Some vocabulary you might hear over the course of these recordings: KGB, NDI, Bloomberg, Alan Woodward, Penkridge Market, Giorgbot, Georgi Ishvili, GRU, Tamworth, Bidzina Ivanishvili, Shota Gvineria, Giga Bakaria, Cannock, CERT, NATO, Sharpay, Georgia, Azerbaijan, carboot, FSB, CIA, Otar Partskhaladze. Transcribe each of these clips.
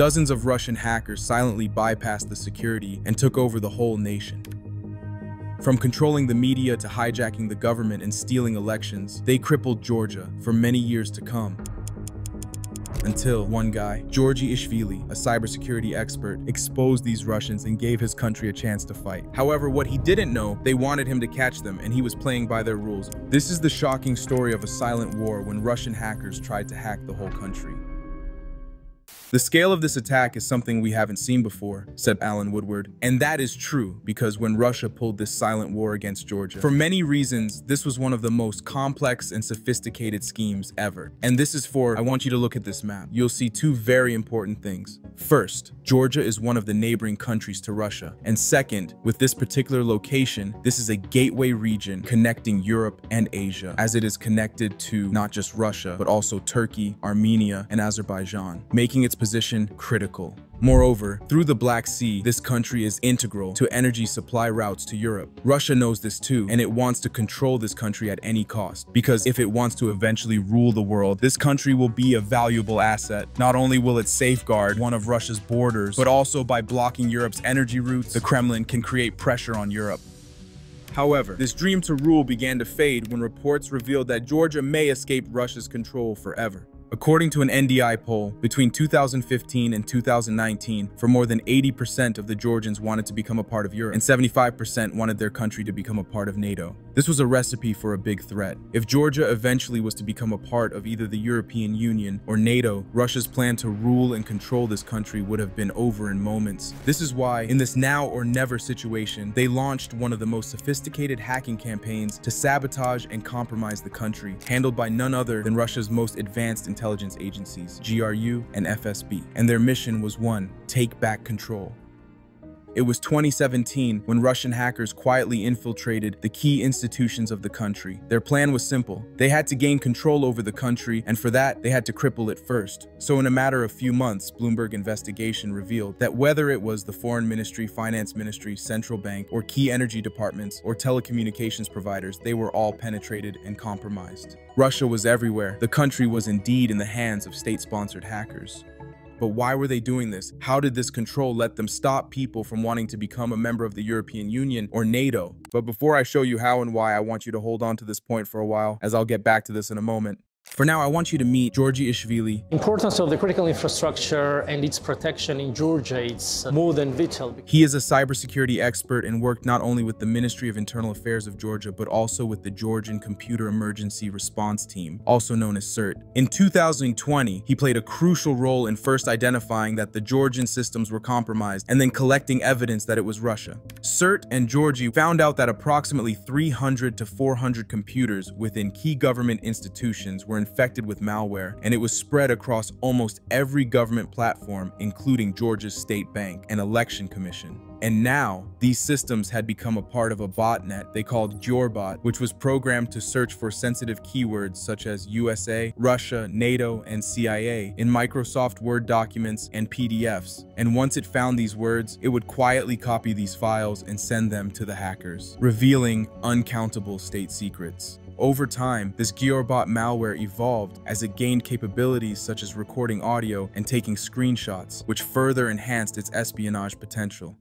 Dozens of Russian hackers silently bypassed the security and took over the whole nation. From controlling the media to hijacking the government and stealing elections, they crippled Georgia for many years to come. Until one guy, Georgi Ishvili, a cybersecurity expert, exposed these Russians and gave his country a chance to fight. However, what he didn't know, they wanted him to catch them, and he was playing by their rules. This is the shocking story of a silent war when Russian hackers tried to hack the whole country. The scale of this attack is something we haven't seen before, said Alan Woodward. And that is true, because when Russia pulled this silent war against Georgia, for many reasons, this was one of the most complex and sophisticated schemes ever. And this is for, I want you to look at this map. You'll see two very important things. First, Georgia is one of the neighboring countries to Russia. And second, with this particular location, this is a gateway region connecting Europe and Asia, as it is connected to not just Russia, but also Turkey, Armenia, and Azerbaijan, making its position critical. Moreover, through the Black Sea, this country is integral to energy supply routes to Europe. Russia knows this too, and it wants to control this country at any cost, because if it wants to eventually rule the world, this country will be a valuable asset. Not only will it safeguard one of Russia's borders, but also by blocking Europe's energy routes, the Kremlin can create pressure on Europe. However, this dream to rule began to fade when reports revealed that Georgia may escape Russia's control forever. According to an NDI poll, between 2015 and 2019, for more than 80% of the Georgians wanted to become a part of Europe, and 75% wanted their country to become a part of NATO. This was a recipe for a big threat. If Georgia eventually was to become a part of either the European Union or NATO, Russia's plan to rule and control this country would have been over in moments. This is why, in this now or never situation, they launched one of the most sophisticated hacking campaigns to sabotage and compromise the country, handled by none other than Russia's most advanced intelligence agencies, GRU and FSB, and their mission was one: take back control. It was 2017 when Russian hackers quietly infiltrated the key institutions of the country. Their plan was simple. They had to gain control over the country, and for that, they had to cripple it first. So in a matter of few months, Bloomberg investigation revealed that whether it was the Foreign Ministry, Finance Ministry, Central Bank, or key energy departments, or telecommunications providers, they were all penetrated and compromised. Russia was everywhere. The country was indeed in the hands of state-sponsored hackers. But why were they doing this? How did this control let them stop people from wanting to become a member of the European Union or NATO? But before I show you how and why, I want you to hold on to this point for a while, as I'll get back to this in a moment. For now, I want you to meet Georgi Ishvili. Importance of the critical infrastructure and its protection in Georgia is more than vital. He is a cybersecurity expert and worked not only with the Ministry of Internal Affairs of Georgia, but also with the Georgian Computer Emergency Response Team, also known as CERT. In 2020, he played a crucial role in first identifying that the Georgian systems were compromised and then collecting evidence that it was Russia. CERT and Georgi found out that approximately 300 to 400 computers within key government institutions were infected with malware, and it was spread across almost every government platform, including Georgia's state bank and election commission. And now, these systems had become a part of a botnet they called Giorgbot, which was programmed to search for sensitive keywords such as USA, Russia, NATO, and CIA in Microsoft Word documents and PDFs. And once it found these words, it would quietly copy these files and send them to the hackers, revealing uncountable state secrets. Over time, this Giorgbot malware evolved as it gained capabilities such as recording audio and taking screenshots, which further enhanced its espionage potential.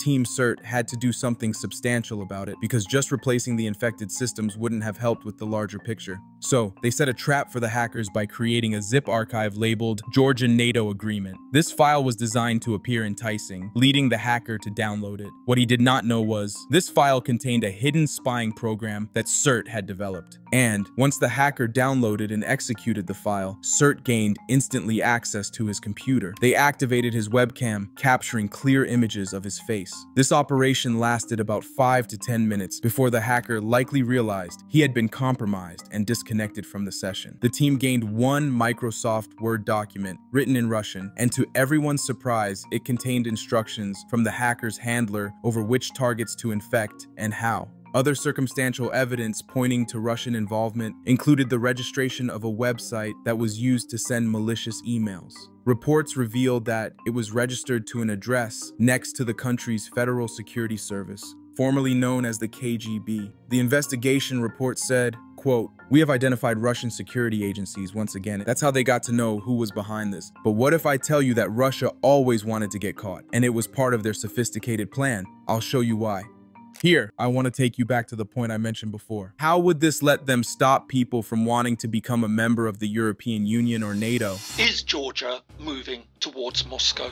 Team CERT had to do something substantial about it, because just replacing the infected systems wouldn't have helped with the larger picture. So, they set a trap for the hackers by creating a zip archive labeled Georgian NATO Agreement. This file was designed to appear enticing, leading the hacker to download it. What he did not know was, this file contained a hidden spying program that CERT had developed. And, once the hacker downloaded and executed the file, CERT gained instantly access to his computer. They activated his webcam, capturing clear images of his face. This operation lasted about 5 to 10 minutes before the hacker likely realized he had been compromised and disconnected from the session. The team gained one Microsoft Word document written in Russian, and to everyone's surprise, it contained instructions from the hacker's handler over which targets to infect and how. Other circumstantial evidence pointing to Russian involvement included the registration of a website that was used to send malicious emails. Reports revealed that it was registered to an address next to the country's Federal Security Service, formerly known as the KGB. The investigation report said, quote, "We have identified Russian security agencies once again." That's how they got to know who was behind this. But what if I tell you that Russia always wanted to get caught, and it was part of their sophisticated plan? I'll show you why. Here, I want to take you back to the point I mentioned before. How would this let them stop people from wanting to become a member of the European Union or NATO? Is Georgia moving towards Moscow?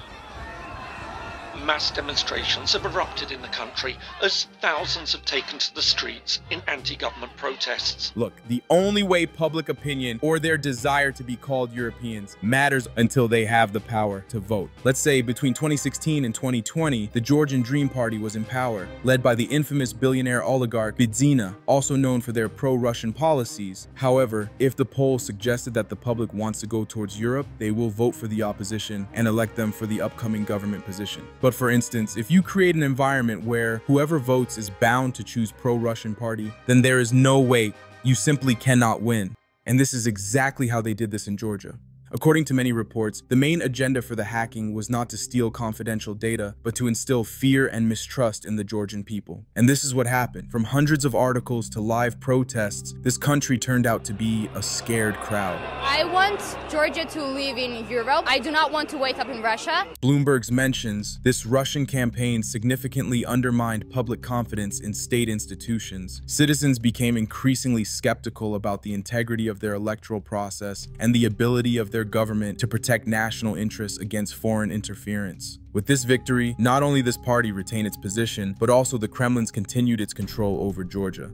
Mass demonstrations have erupted in the country as thousands have taken to the streets in anti-government protests. Look, the only way public opinion or their desire to be called Europeans matters until they have the power to vote. Let's say between 2016 and 2020, the Georgian Dream Party was in power, led by the infamous billionaire oligarch Bidzina, also known for their pro-Russian policies. However, if the poll suggested that the public wants to go towards Europe, they will vote for the opposition and elect them for the upcoming government position. But for instance, if you create an environment where whoever votes is bound to choose pro-Russian party, then there is no way. You simply cannot win. And this is exactly how they did this in Georgia. According to many reports, the main agenda for the hacking was not to steal confidential data, but to instill fear and mistrust in the Georgian people. And this is what happened. From hundreds of articles to live protests, this country turned out to be a scared crowd. I want Georgia to live in Europe. I do not want to wake up in Russia. Bloomberg's mentions this Russian campaign significantly undermined public confidence in state institutions. Citizens became increasingly skeptical about the integrity of their electoral process and the ability of their government to protect national interests against foreign interference. With this victory, not only this party retained its position, but also the Kremlin's continued its control over Georgia.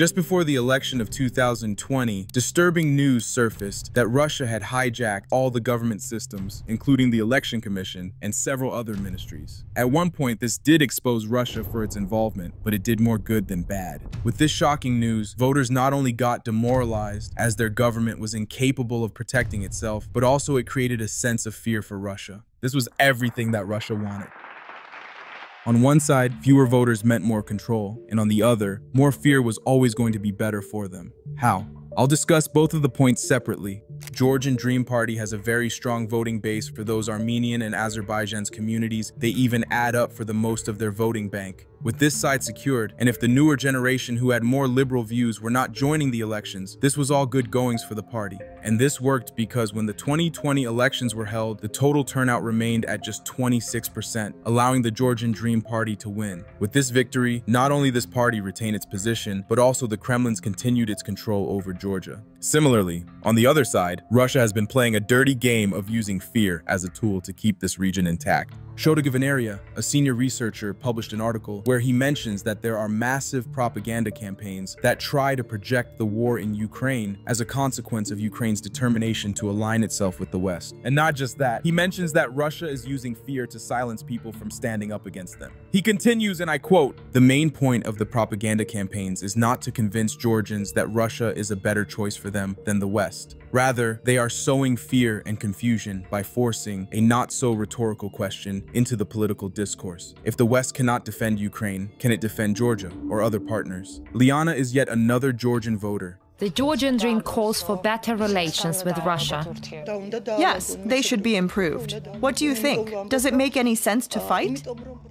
Just before the election of 2020, disturbing news surfaced that Russia had hijacked all the government systems, including the Election Commission and several other ministries. At one point, this did expose Russia for its involvement, but it did more good than bad. With this shocking news, voters not only got demoralized as their government was incapable of protecting itself, but also it created a sense of fear for Russia. This was everything that Russia wanted. On one side, fewer voters meant more control, and on the other, more fear was always going to be better for them. How? I'll discuss both of the points separately. Georgian Dream Party has a very strong voting base for those Armenian and Azerbaijan's communities. They even add up for the most of their voting bank. With this side secured, and if the newer generation who had more liberal views were not joining the elections, this was all good goings for the party. And this worked because when the 2020 elections were held, the total turnout remained at just 26%, allowing the Georgian Dream Party to win. With this victory, not only this party retained its position, but also the Kremlin's continued its control over Georgia. Similarly, on the other side, Russia has been playing a dirty game of using fear as a tool to keep this region intact. Shota Gvineria, a senior researcher, published an article where he mentions that there are massive propaganda campaigns that try to project the war in Ukraine as a consequence of Ukraine's determination to align itself with the West. And not just that, he mentions that Russia is using fear to silence people from standing up against them. He continues, and I quote, "The main point of the propaganda campaigns is not to convince Georgians that Russia is a better choice for them than the West. Rather, they are sowing fear and confusion by forcing a not-so-rhetorical question into the political discourse. If the West cannot defend Ukraine, can it defend Georgia or other partners?" Liana is yet another Georgian voter. The Georgian dream calls for better relations with Russia. Yes, they should be improved. What do you think? Does it make any sense to fight?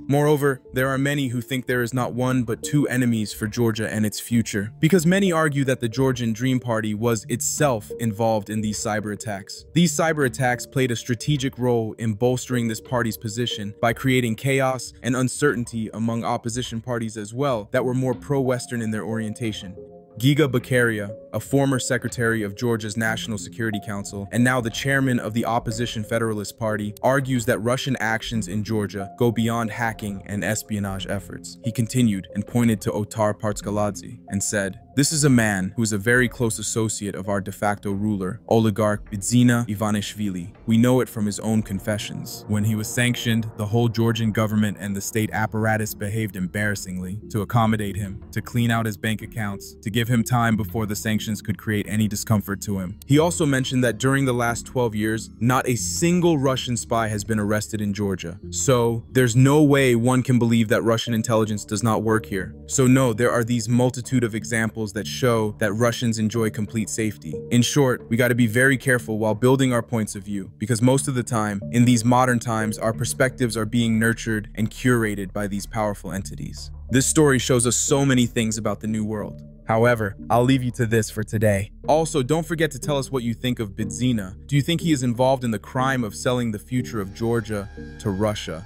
Moreover, there are many who think there is not one but two enemies for Georgia and its future, because many argue that the Georgian Dream Party was itself involved in these cyber attacks. These cyber attacks played a strategic role in bolstering this party's position by creating chaos and uncertainty among opposition parties as well that were more pro-Western in their orientation. Giga Bakaria, a former secretary of Georgia's National Security Council and now the chairman of the opposition Federalist Party, argues that Russian actions in Georgia go beyond hacking and espionage efforts. He continued and pointed to Otar Partskhaladze and said, "This is a man who is a very close associate of our de facto ruler, oligarch Bidzina Ivanishvili. We know it from his own confessions. When he was sanctioned, the whole Georgian government and the state apparatus behaved embarrassingly to accommodate him, to clean out his bank accounts, to give him time before the sanctions could create any discomfort to him." He also mentioned that during the last 12 years, not a single Russian spy has been arrested in Georgia. So there's no way one can believe that Russian intelligence does not work here. So no, there are these multitude of examples that show that Russians enjoy complete safety. In short, we got to be very careful while building our points of view, because most of the time, in these modern times, our perspectives are being nurtured and curated by these powerful entities. This story shows us so many things about the new world. However, I'll leave you to this for today. Also, don't forget to tell us what you think of Bidzina. Do you think he is involved in the crime of selling the future of Georgia to Russia?